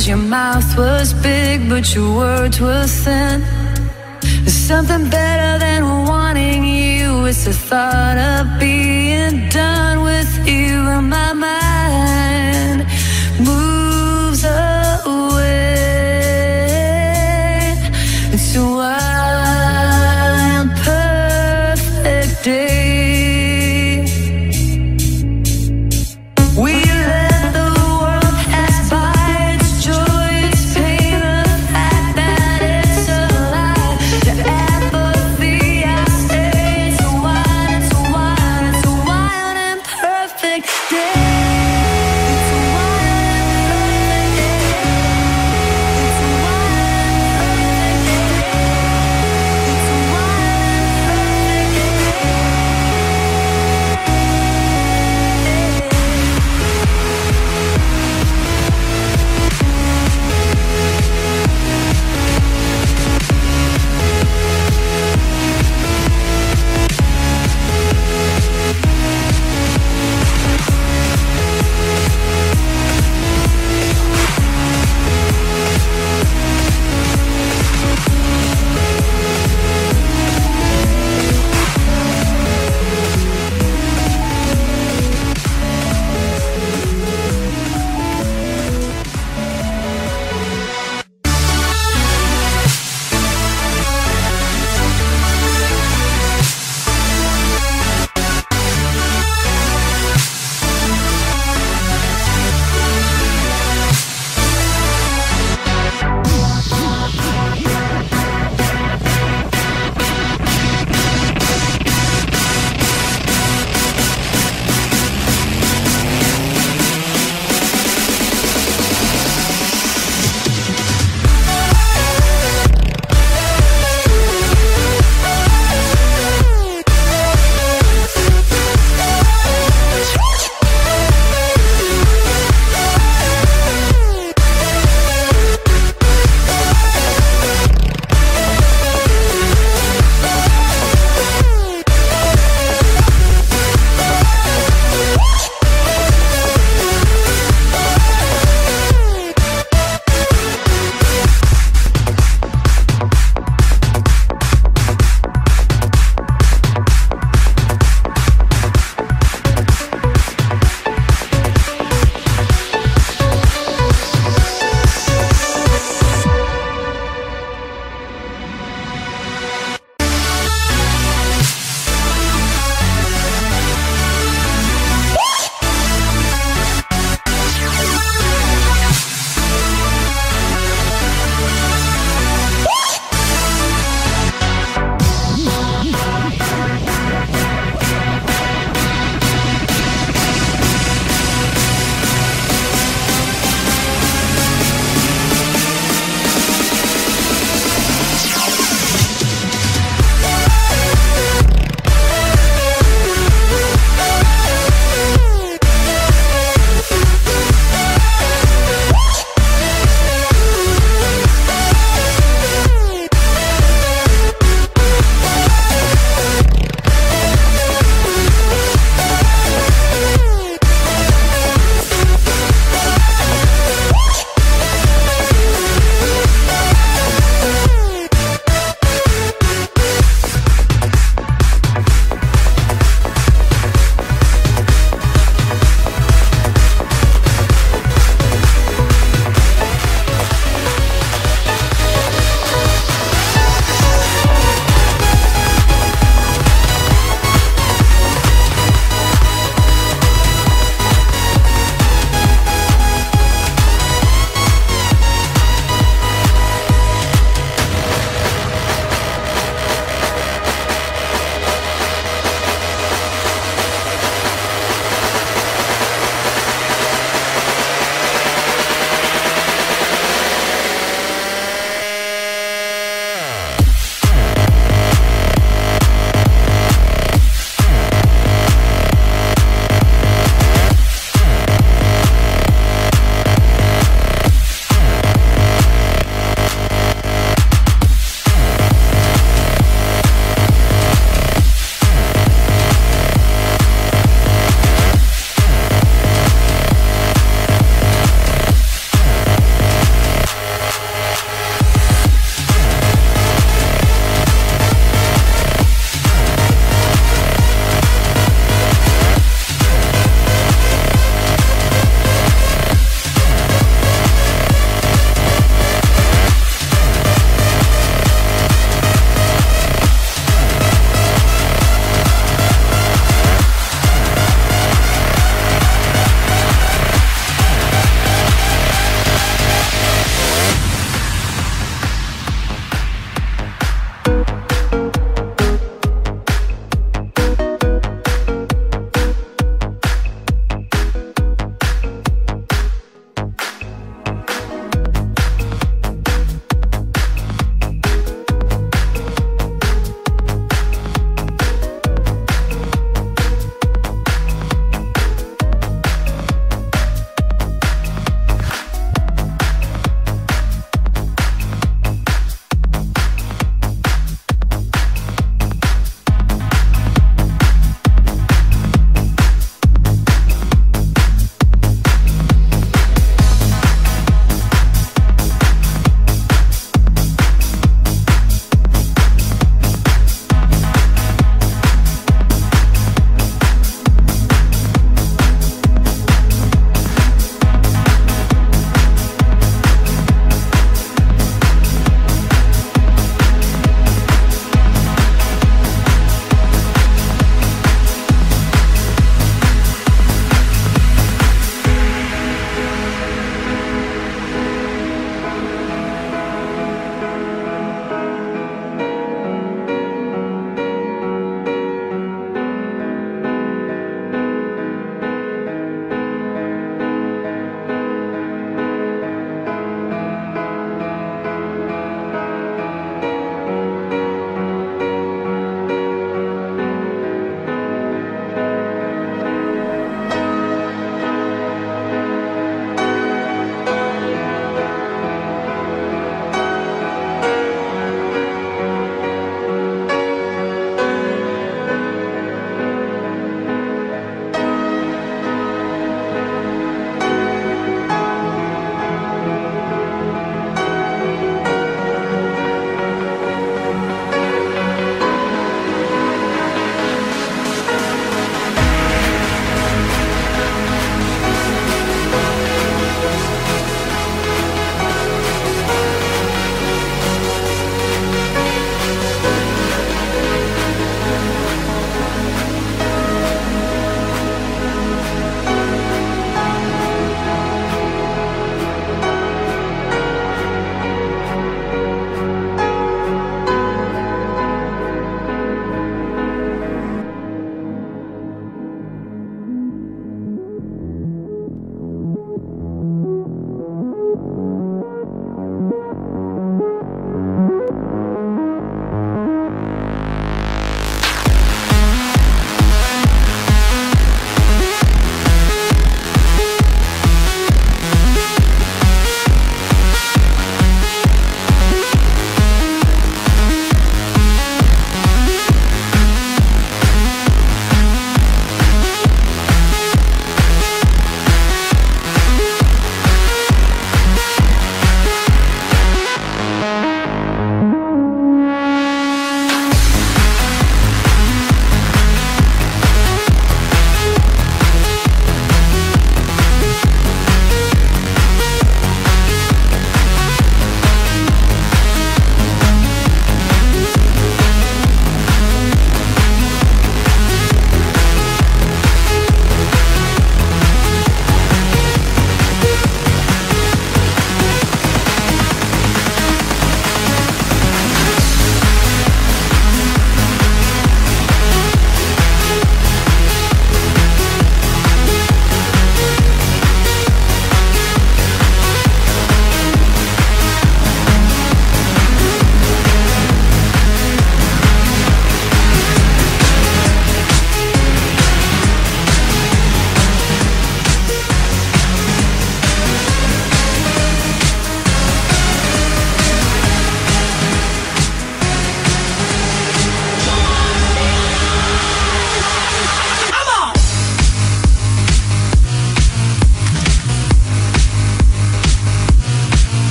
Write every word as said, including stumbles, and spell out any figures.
Cause your mouth was big, but your words were thin. There's something better than wanting you. It's the thought of being done with you in my mind. Moves away. It's a wild, perfect day.